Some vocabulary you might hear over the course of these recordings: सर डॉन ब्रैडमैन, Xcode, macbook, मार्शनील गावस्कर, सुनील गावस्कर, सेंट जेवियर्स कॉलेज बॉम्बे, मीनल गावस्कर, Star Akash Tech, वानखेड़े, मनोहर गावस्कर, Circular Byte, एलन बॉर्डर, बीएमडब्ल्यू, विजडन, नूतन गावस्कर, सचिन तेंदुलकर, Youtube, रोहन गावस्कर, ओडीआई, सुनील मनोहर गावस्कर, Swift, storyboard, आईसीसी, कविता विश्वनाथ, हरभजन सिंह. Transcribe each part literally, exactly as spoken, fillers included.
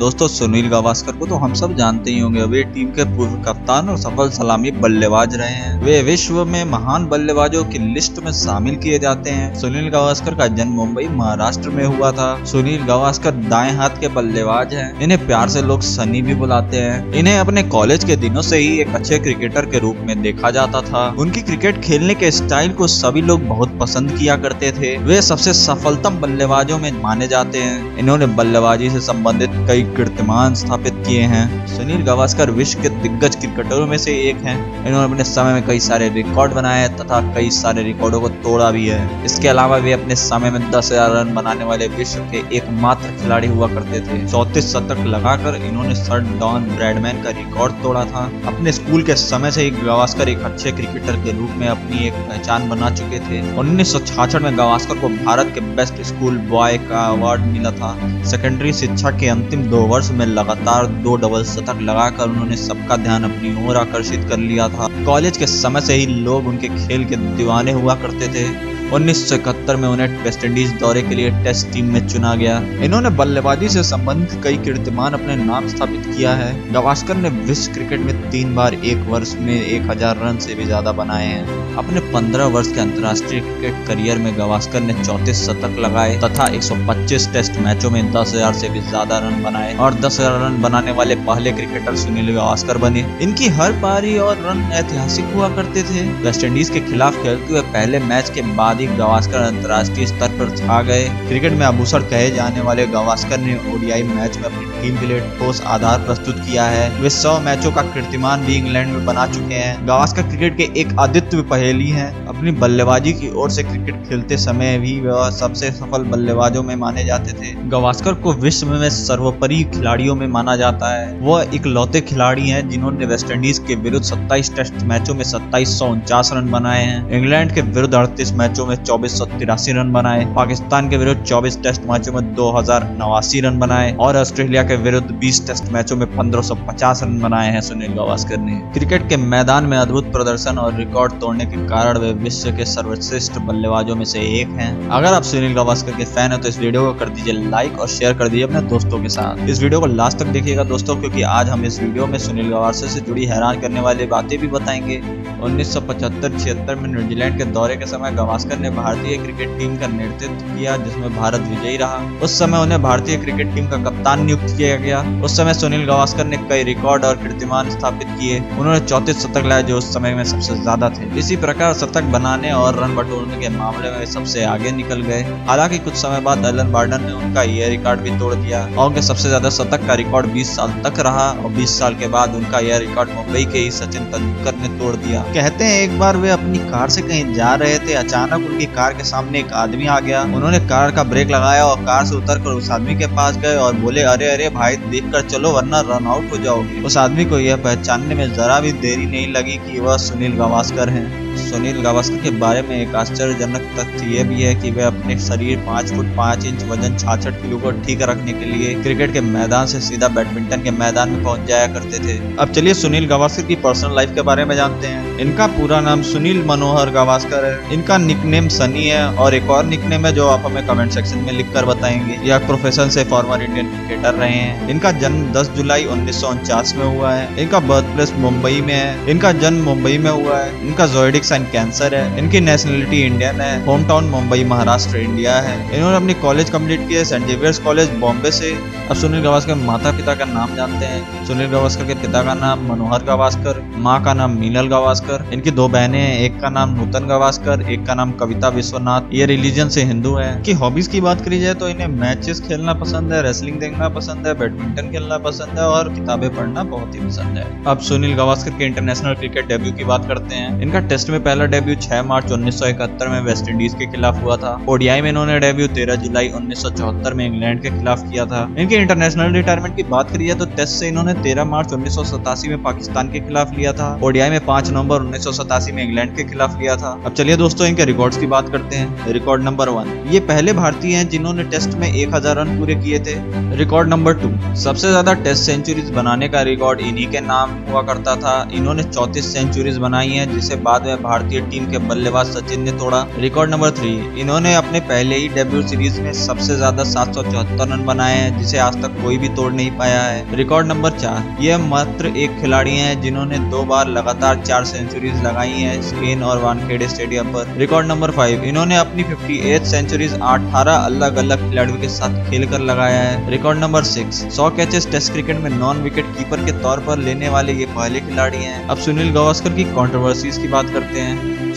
दोस्तों सुनील गावस्कर को तो हम सब जानते ही होंगे। वे टीम के पूर्व कप्तान और सफल सलामी बल्लेबाज रहे हैं। वे विश्व में महान बल्लेबाजों की लिस्ट में शामिल किए जाते हैं। सुनील गावस्कर का जन्म मुंबई महाराष्ट्र में हुआ था। सुनील गावस्कर दाएं हाथ के बल्लेबाज हैं। इन्हें प्यार से लोग सनी भी बुलाते हैं। इन्हें अपने कॉलेज के दिनों से ही एक अच्छे क्रिकेटर के रूप में देखा जाता था। उनकी क्रिकेट खेलने के स्टाइल को सभी लोग बहुत पसंद किया करते थे। वे सबसे सफलतम बल्लेबाजों में माने जाते हैं। इन्होंने बल्लेबाजी से संबंधित कई कीर्तिमान स्थापित किए हैं। सुनील गावस्कर विश्व के दिग्गज क्रिकेटरों में से एक हैं। इन्होंने अपने समय में कई सारे रिकॉर्ड बनाए तथा कई सारे रिकॉर्डों को तोड़ा भी है। इसके अलावा वे अपने समय में दस हज़ार रन बनाने वाले विश्व के एकमात्र खिलाड़ी हुआ करते थे। चौंतीस शतक लगाकर इन्होंने सर डॉन ब्रैडमैन का रिकॉर्ड तोड़ा था। अपने स्कूल के समय से ही गावस्कर एक अच्छे क्रिकेटर के रूप में अपनी एक पहचान बना चुके थे। उन्नीस सौ छियासठ में गावस्कर को भारत के बेस्ट स्कूल बॉय का अवार्ड मिला था। सेकेंडरी शिक्षा के अंतिम दो वर्ष में लगातार दो डबल शतक लगाकर उन्होंने सबका ध्यान अपनी ओर आकर्षित कर लिया था। कॉलेज के समय से ही लोग उनके खेल के दीवाने हुआ करते थे। उन्नीस सौ इकहत्तर में उन्हें वेस्टइंडीज दौरे के लिए टेस्ट टीम में चुना गया। इन्होंने बल्लेबाजी से संबंधित कई कीर्तिमान अपने नाम स्थापित किया है। गावस्कर ने विश्व क्रिकेट में तीन बार एक वर्ष में एक हजार रन से भी ज्यादा बनाए हैं। अपने पंद्रह वर्ष के अंतर्राष्ट्रीय क्रिकेट करियर में गावस्कर ने चौंतीस शतक लगाए तथा एक सौ पच्चीस टेस्ट मैचों में दस हजार से भी ज्यादा रन बनाए और दस हजार रन बनाने वाले पहले क्रिकेटर सुनील गावस्कर बने। इनकी हर पारी और रन ऐतिहासिक हुआ करते थे। वेस्टइंडीज के खिलाफ खेलते हुए पहले मैच के बाद गावस्कर अंतर्राष्ट्रीय स्तर पर छा गए। क्रिकेट में आभूषण कहे जाने वाले गावस्कर ने ओडीआई मैच में अपनी टीम के लिए ठोस आधार प्रस्तुत किया है। वे सौ मैचों का कीर्तिमान भी इंग्लैंड में बना चुके हैं। गावस्कर क्रिकेट के एक अद्वितीय पहेली हैं। अपनी बल्लेबाजी की ओर से क्रिकेट खेलते समय भी वह सबसे सफल बल्लेबाजों में माने जाते थे। गावस्कर को विश्व में सर्वोपरि खिलाड़ियों में माना जाता है। वह इकलौते खिलाड़ी है जिन्होंने वेस्टइंडीज के विरुद्ध सत्ताईस टेस्ट मैचों में सत्ताईस सौ उनचास रन बनाए हैं। इंग्लैंड के विरुद्ध अड़तीस मैचों में चौबीस सौ तिरासी रन बनाए। पाकिस्तान के विरुद्ध चौबीस टेस्ट मैचों में दो हजार नवासी रन बनाए और ऑस्ट्रेलिया के विरुद्ध बीस टेस्ट मैचों में पंद्रह सौ पचास रन बनाए हैं। सुनील गावस्कर ने क्रिकेट के मैदान में अद्भुत प्रदर्शन और रिकॉर्ड तोड़ने के कारण वे विश्व के सर्वश्रेष्ठ बल्लेबाजों में से एक हैं। अगर आप सुनील गावस्कर के फैन हैं तो इस वीडियो को कर दीजिए लाइक और शेयर कर दीजिए अपने दोस्तों के साथ। इस वीडियो को लास्ट तक देखिएगा दोस्तों, क्योंकि आज हम इस वीडियो में सुनील गावस्कर से जुड़ी हैरान करने वाली बातें भी बताएंगे। उन्नीस सौ पचहत्तर छिहत्तर में न्यूजीलैंड के दौरे के समय गावस्कर ने भारतीय क्रिकेट टीम का नेतृत्व किया, जिसमें भारत विजयी रहा। उस समय उन्हें भारतीय क्रिकेट टीम का कप्तान नियुक्त किया गया। उस समय सुनील गावस्कर ने कई रिकॉर्ड और कीर्तिमान स्थापित किए। उन्होंने चौंतीस शतक लगाए जो उस समय में सबसे ज्यादा थे। इसी प्रकार शतक बनाने और रन बटोरने के मामले में सबसे आगे निकल गए। हालांकि कुछ समय बाद एलन बॉर्डर ने उनका यह रिकॉर्ड भी तोड़ दिया। उनके सबसे ज्यादा शतक का रिकॉर्ड बीस साल तक रहा और बीस साल के बाद उनका यह रिकॉर्ड मुंबई के ही सचिन तेंदुलकर ने तोड़ दिया। कहते हैं एक बार वे अपनी कार से कहीं जा रहे थे, अचानक उनकी कार के सामने एक आदमी आ गया। उन्होंने कार का ब्रेक लगाया और कार से उतरकर उस आदमी के पास गए और बोले, अरे अरे भाई देखकर चलो वरना रन आउट हो जाओगे। उस आदमी को यह पहचानने में जरा भी देरी नहीं लगी कि वह सुनील गावस्कर हैं। सुनील गावस्कर के बारे में एक आश्चर्यजनक तथ्य यह भी है कि वे अपने शरीर पाँच फुट पाँच इंच वजन छियासठ किलो को ठीक रखने के लिए क्रिकेट के मैदान से सीधा बैडमिंटन के मैदान में पहुंच जाया करते थे। अब चलिए सुनील गावस्कर की पर्सनल लाइफ के बारे में जानते हैं। इनका पूरा नाम सुनील मनोहर गावस्कर है। इनका निकनेम सनी है और एक और निकनेम है जो आप हमें कमेंट सेक्शन में लिखकर बताएंगे। यह प्रोफेशन से फॉर्मर इंडियन क्रिकेटर रहे हैं। इनका जन्म दस जुलाई उन्नीस सौ उनचास में हुआ है। इनका बर्थ प्लेस मुंबई में है। इनका जन्म मुंबई में हुआ है। इनका जोइडिक साइन कैंसर है। इनकी नेशनलिटी इंडियन है। Home town Mumbai Maharashtra India है। इन्होंने अपनी कॉलेज कम्प्लीट किया सेंट जेवियर्स कॉलेज बॉम्बे से। अब सुनील गावस्कर के माता पिता का नाम जानते हैं। सुनील गावस्कर के पिता का नाम मनोहर गावस्कर, माँ का नाम मीनल गावस्कर। इनकी दो बहनें हैं, एक का नाम नूतन गावस्कर, एक का नाम कविता विश्वनाथ। ये रिलीजन से हिंदू हैं। इनकी हॉबीज की बात करी जाए तो इन्हें मैचेस खेलना पसंद है, रेसलिंग देखना पसंद है, बैडमिंटन खेलना पसंद है और किताबें पढ़ना बहुत ही पसंद है। अब सुनील गावस्कर के इंटरनेशनल क्रिकेट डेब्यू की बात करते हैं। इनका टेस्ट में पहला डेब्यू छह मार्च उन्नीस सौ इकहत्तर में वेस्टइंडीज के खिलाफ हुआ था। ओडीआई में इन्होंने डेब्यू तेरह जुलाई उन्नीस सौ चौहत्तर में इंग्लैंड के खिलाफ किया था। इनके इंटरनेशनल रिटायरमेंट की बात करी जाए तो टेस्ट से इन्होंने तेरह मार्च उन्नीस सौ सतासी में पाकिस्तान के खिलाफ लिया था। ओडीआई में पाँच नवंबर उन्नीस सौ सतासी में इंग्लैंड के खिलाफ लिया था। अब चलिए दोस्तों इनके रिकॉर्ड्स की बात करते हैं। रिकॉर्ड नंबर वन, ये पहले भारतीय हैं जिन्होंने टेस्ट में एक हजार रन पूरे किए थे। रिकॉर्ड नंबर टू, सबसे ज्यादा टेस्ट सेंचुरीज बनाने का रिकॉर्ड इन्हीं के नाम हुआ करता था। इन्होंने चौंतीस सेंचुरीज बनाई है, जिसे बाद में भारतीय टीम के बल्लेबाज सचिन ने तोड़ा रिकॉर्ड नंबर थ्री। इन्होंने अपने पहले ही डेब्यू सीरीज में सबसे ज्यादा सात सौ चौहत्तर रन बनाए हैं, जिसे आज तक कोई भी तोड़ नहीं पाया है। रिकॉर्ड नंबर चार, ये मात्र एक खिलाड़ी हैं जिन्होंने दो बार लगातार चार सेंचुरीज लगाई हैं स्पेन और वानखेड़े स्टेडियम पर। रिकॉर्ड नंबर फाइव, इन्होंने अपनी फिफ्टी एट सेंचुरीज अठारह अलग अलग खिलाड़ियों के साथ खेल कर लगाया है। रिकॉर्ड नंबर सिक्स, सौ कैचेस टेस्ट क्रिकेट में नॉन विकेट कीपर के तौर पर लेने वाले ये पहले खिलाड़ी हैं। अब सुनील गावस्कर की कंट्रोवर्सीज की बात करते हैं।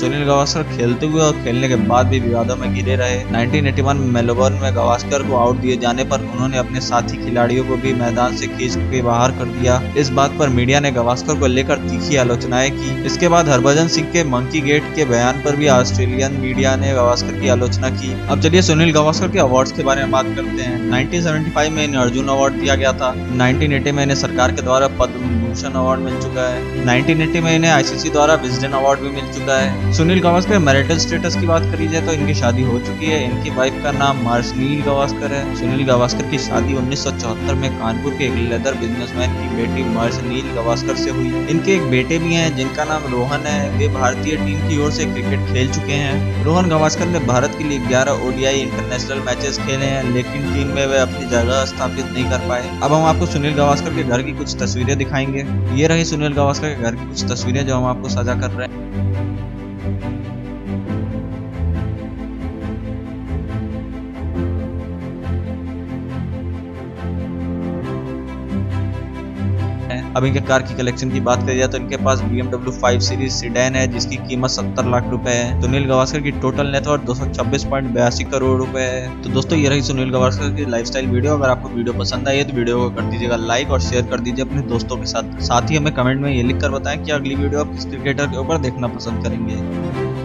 सुनील गावस्कर खेलते हुए और खेलने के बाद भी विवादों में घिरे रहे। उन्नीस सौ इक्यासी में मेलबोर्न में गावस्कर को आउट दिए जाने पर उन्होंने अपने साथी खिलाड़ियों को भी मैदान से खींच के बाहर कर दिया। इस बात पर मीडिया ने गावस्कर को लेकर तीखी आलोचनाएं की। इसके बाद हरभजन सिंह के मंकी गेट के बयान पर भी ऑस्ट्रेलियन मीडिया ने गावस्कर की आलोचना की। अब चलिए सुनील गावस्कर के अवार्ड के बारे में बात करते हैं। उन्नीस सौ पचहत्तर में इन्हें अर्जुन अवार्ड दिया गया था। उन्नीस सौ अस्सी में इन्हें सरकार के द्वारा पद्म भूषण अवार्ड मिल चुका है। उन्नीस सौ अस्सी में इन्हें आईसीसी द्वारा विजडन अवार्ड भी मिल चुका है। सुनील गावस्कर मैरिटल स्टेटस की बात करी जाए तो इनकी शादी हो चुकी है। इनकी वाइफ का नाम मार्शनील गावस्कर है। सुनील गावस्कर की शादी उन्नीस सौ चौहत्तर में कानपुर के एक लेदर बिजनेसमैन की बेटी मार्शनील गावस्कर से हुई। इनके एक बेटे भी हैं जिनका नाम रोहन है। वे भारतीय टीम की ओर से क्रिकेट खेल चुके हैं। रोहन गावस्कर ने भारत के लिए ग्यारह ओडीआई इंटरनेशनल मैचेस खेले हैं, लेकिन टीम में वे अपनी जगह स्थापित नहीं कर पाए। अब हम आपको सुनील गावस्कर के घर की कुछ तस्वीरें दिखाएंगे। ये रही सुनील गावस्कर के घर की कुछ तस्वीरें जो हम आपको साझा कर रहे हैं। अब इनके कार की कलेक्शन की बात करें तो इनके पास बीएमडब्ल्यू फाइव सीरीज सीडैन है जिसकी कीमत सत्तर लाख रुपए है। सुनील गावस्कर की टोटल नेटवर्थ दो सौ छब्बीस पॉइंट बयासी करोड़ रुपए है। तो दोस्तों ये रही सुनील गावस्कर की लाइफस्टाइल वीडियो। अगर आपको वीडियो पसंद आई है तो वीडियो को कर दीजिएगा लाइक और शेयर कर दीजिए अपने दोस्तों के साथ। साथ ही हमें कमेंट में ये लिखकर बताएं कि अगली वीडियो आप किस क्रिकेटर के ऊपर देखना पसंद करेंगे।